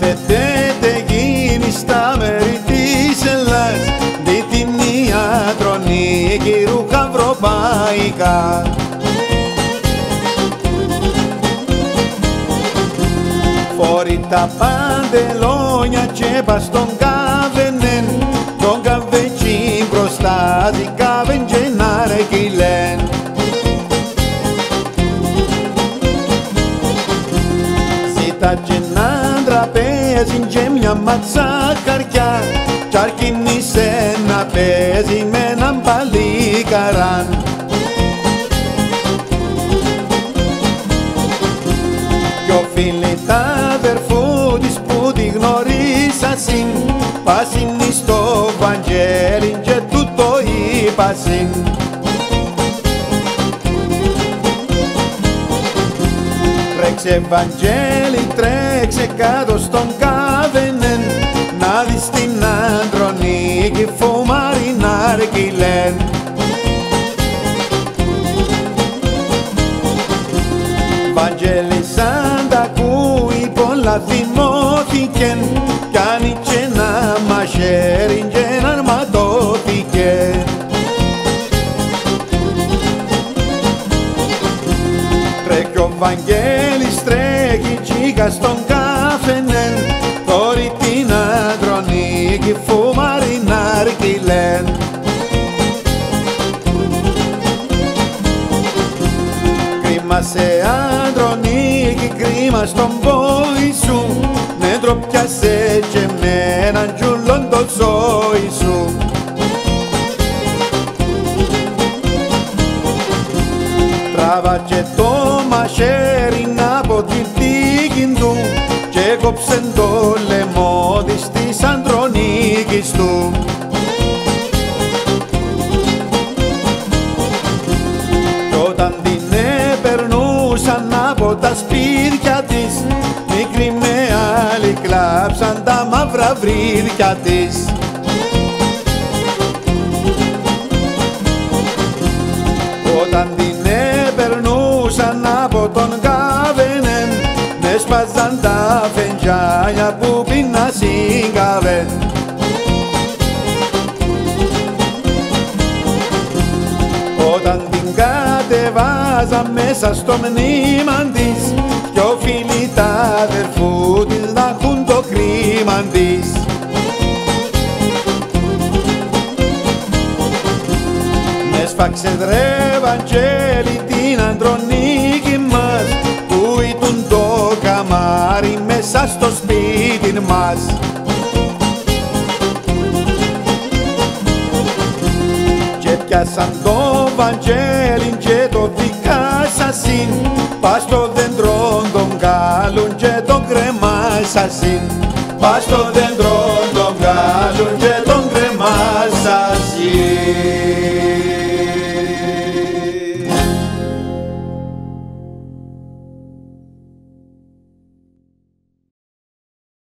Κάθε τέτε γίνει στα μέρη της Ελλάς, δι' την Ανδρονίκη ρούχα ευρωπαϊκά. Φορεί τα παντελόνια τσέπα στον καβενέν, τον καβετσί μπροστά την καβεντζεν αρκιλέν. Ζήτα κι έναν τραπέζι και μια ματσά καρκιά, κι αρκίνησε να παίζει με έναν παλικαράν. Φίλοι τ' αδερφού της που τη γνωρίσα συν, πασίνη στο Βαγγέλη και του το είπα συν. Τρέξε Βαγγέλη, τρέξε κάτω στον καβενέν, να δεις την Ανδρονίκη φουμάρει ναρκιλέν. Βαγγέλη σαν τ' ακούει πολλά θυμώθηκεν, κάνει κι ένα μαχαίρι κι ένα αρματώθηκε. Τρέχει ο Βαγγέλης, τρέχει τσίκα στον καφενέν, τώρα την Ανδρονίκη φουμάρει ναρκιλέν. Κρίμα σε Ανδρονίκη, κρίμα στον πόη σου, με ντροπιάσαι και με έναν τζουλόν το ζώη σου. Τράβα και το μαχαίρι από τη θήκη του και κόψε το λαιμό της της Ανδρονίκης του. Από τα σπίτια της, μικροί με άλλοι κλάψαν τα μαύρα βρύδια της. Όταν την επερνούσαν από τον καβενέν, με σπάζαν τα φεντζάνια που πίνα συγκαβέν. Όταν την κατεβάζα μέσα στο μνήμα της, κι ο φίλοι τ' αδερφού της να έχουν το κρίμα της. Με σφάξε ρε Βαγγέλη την Ανδρονίκη μας, που ήτουν το καμάρι μέσα στο σπίτι μας. Πιάσαν το Βαγγέλιν και το δικάσασιν, πας στο δέντρο τον κάλουν και τον κρεμάσασιν, πας στο δέντρο τον κάλουν και